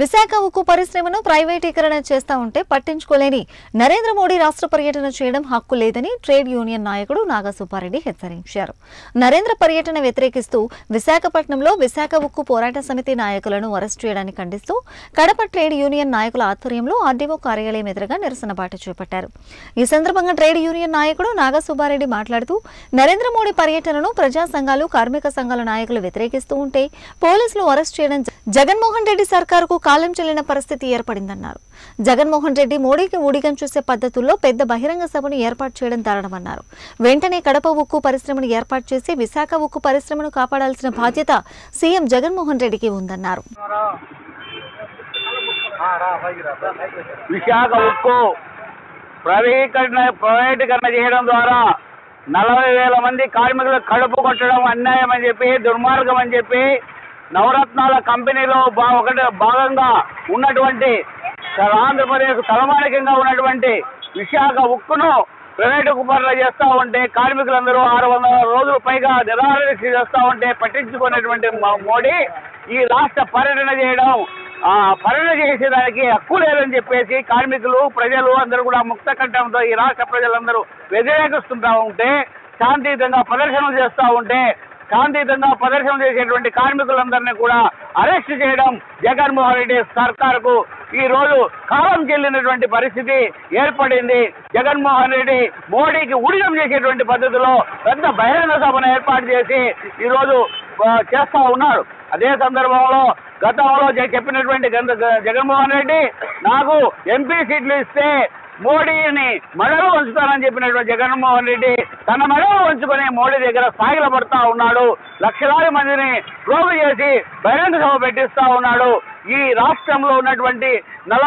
విశాఖ ఉక్కు పరిశ్రమను ప్రైవేటీకరణ చేస్తా ఉంటే పట్టించుకోలేని నరేంద్ర మోడీ రాష్ట్ర పర్యటన చేయడం హక్కు లేదని ట్రేడ్ యూనియన్ నాయకుడు నాగసుబ్బారెడ్డి హెచ్చరించారు. నరేంద్ర పర్యటన వ్యతిరేకిస్తూ విశాఖపట్నంలో విశాఖ ఉక్కు పోరాట సమితి నాయకులను అరెస్ట్ చేయడాన్ని ఖండిస్తూ కడప ట్రేడ్ యూనియన్ నాయకుల ఆధ్వర్యంలో ఆర్డీఓ కార్యాలయం ఎదురుగా నిరసన బాట చేపట్టారు. ఈ సందర్భంగా ట్రేడ్ యూనియన్ నాయకుడు నాగసుబ్బారెడ్డి మాట్లాడుతూ నరేంద్ర మోడీ పర్యటనను ప్రజా సంఘాలు కార్మిక సంఘాల నాయకులు వ్యతిరేకిస్తూ ఉంటే పోలీసులు అరెస్ట్ చేయడం జగన్మోహన్ రెడ్డి సర్కారుకు కాలం చెల్లిన పరిస్థితి ఏర్పడిందన్నారు. జగన్మోహన్ రెడ్డి మోడీకి ఊడిగం చూసే పద్ధతుల్లో పెద్ద బహిరంగ సభను ఏర్పాటు చేయడం దారుణమన్నారు. వెంటనే కడప ఉక్కు పరిశ్రమను ఏర్పాటు చేసి విశాఖ ఉక్కు పరిశ్రమను కాపాడాల్సిన బాధ్యత సీఎం జగన్మోహన్ రెడ్డికి ఉందన్నారు. విశాఖ ఉక్కు ప్రైవేటీకరణ చేయడం ద్వారా 40,000 మంది కార్మికులు కడుపు కొట్టడం అన్యాయం అని చెప్పి, దుర్మార్గం అని చెప్పి నవరత్నాల కంపెనీలో ఒకటి భాగంగా ఉన్నటువంటి ఆంధ్రప్రదేశ్ తలమానికంగా ఉన్నటువంటి విశాఖ ఉక్కును ప్రైవేటు కుమారులు చేస్తూ ఉంటే కార్మికులందరూ 600 రోజులు పైగా నిరాహార చేస్తూ ఉంటే పట్టించుకున్నటువంటి మోడీ ఈ రాష్ట్ర పర్యటన చేయడం పర్యటన చేసేదానికి హక్కు లేదని చెప్పేసి కార్మికులు ప్రజలు అందరూ కూడా ముక్త కంఠంతో ఈ రాష్ట్ర ప్రజలందరూ వ్యతిరేకిస్తుంటా ఉంటే, శాంతియుతంగా ప్రదర్శనలు చేస్తూ ఉంటే, శాంతియుతంగా ప్రదర్శన చేసేటువంటి కార్మికులందరినీ కూడా అరెస్ట్ చేయడం జగన్మోహన్ రెడ్డి సర్కారుకు ఈ రోజు కాలం చెల్లినటువంటి పరిస్థితి ఏర్పడింది. జగన్మోహన్ రెడ్డి మోడీకి ఊడిగం చేసేటువంటి పద్ధతిలో పెద్ద బహిరంగ సభను ఏర్పాటు చేసి ఈరోజు చేస్తూ ఉన్నారు. అదే సందర్భంలో గతంలో చెప్పినటువంటి జగన్మోహన్ రెడ్డి నాకు ఎంపీ సీట్లు ఇస్తే మోడీని మెడలో ఉంచుతానని చెప్పినటువంటి జగన్మోహన్ రెడ్డి తన మెడలో ఉంచుకుని మోడీ దగ్గర సాగిల పడుతూ ఉన్నాడు. లక్షలాది మందిని రోగు చేసి బహిరంగ సభ పెట్టిస్తూ ఉన్నాడు. ఈ రాష్ట్రంలో ఉన్నటువంటి 40